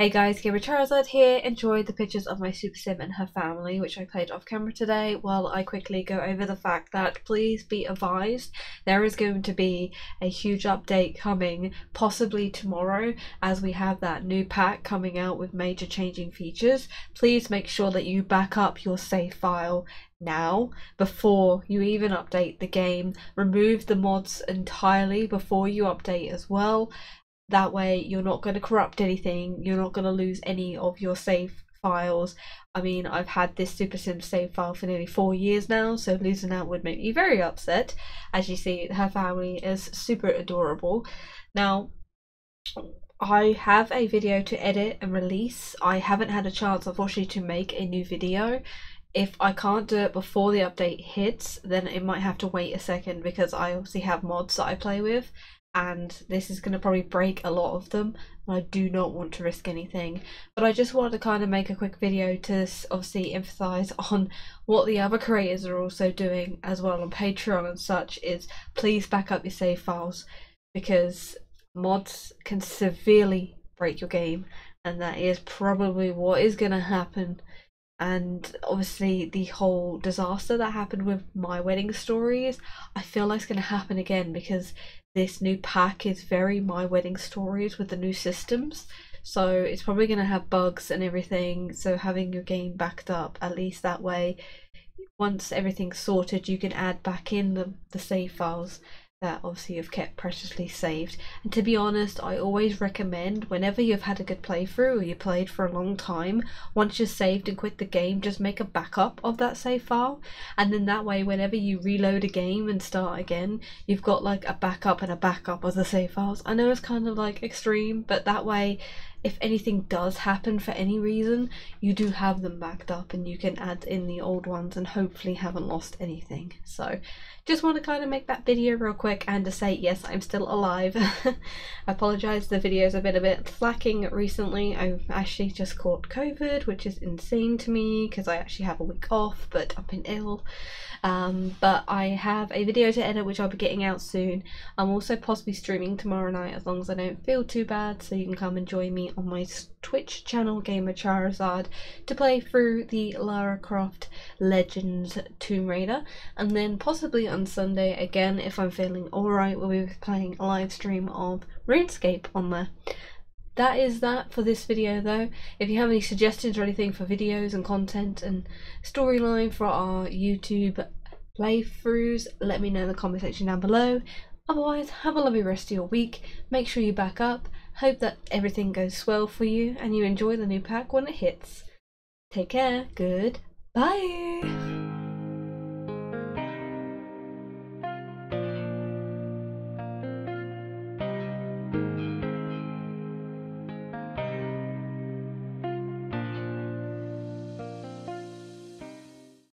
Hey guys, GamerCharzard here. Enjoy the pictures of my Super Sim and her family, which I played off camera today, while I quickly go over the fact that please be advised there is going to be a huge update coming possibly tomorrow, as we have that new pack coming out with major changing features. Please make sure that you back up your save file now before you even update the game. Remove the mods entirely before you update as well. That way you're not going to corrupt anything, you're not going to lose any of your save files. I mean, I've had this Super Sim save file for nearly 4 years now, so losing that would make me very upset. As you see, her family is super adorable. Now, I have a video to edit and release. I haven't had a chance, unfortunately, to make a new video. If I can't do it before the update hits, then it might have to wait a second, because I obviously have mods that I play with, and this is going to probably break a lot of them, and I do not want to risk anything. But I just wanted to kind of make a quick video to obviously emphasize on what the other creators are also doing as well on Patreon and such, is please back up your save files, because mods can severely break your game, and that is probably what is going to happen. And obviously the whole disaster that happened with My Wedding Stories, I feel like it's going to happen again, because this new pack is very My Wedding Stories with the new systems, so it's probably going to have bugs and everything. So having your game backed up, at least that way, once everything's sorted, you can add back in the save files that obviously you've kept preciously saved. And to be honest, I always recommend, whenever you've had a good playthrough or you played for a long time, once you're saved and quit the game, just make a backup of that save file, and then that way whenever you reload a game and start again, you've got like a backup and a backup of the save files. I know it's kind of like extreme, but that way if anything does happen for any reason, you do have them backed up and you can add in the old ones and hopefully haven't lost anything. So just want to kind of make that video real quick and to say yes, I'm still alive. I apologize, the videos have been a bit slacking recently. I've actually just caught COVID, which is insane to me because I actually have a week off, but I've been ill. But I have a video to edit which I'll be getting out soon. I'm also possibly streaming tomorrow night as long as I don't feel too bad, so you can come and join me on my Twitch channel, GamerCharzard, to play through the Lara Croft Legends Tomb Raider, and then possibly on Sunday again, if I'm feeling alright, we'll be playing a live stream of RuneScape on there. That is that for this video though. If you have any suggestions or anything for videos and content and storyline for our YouTube playthroughs, let me know in the comment section down below. Otherwise, have a lovely rest of your week. Make sure you back up. Hope that everything goes well for you and you enjoy the new pack when it hits. Take care. Goodbye.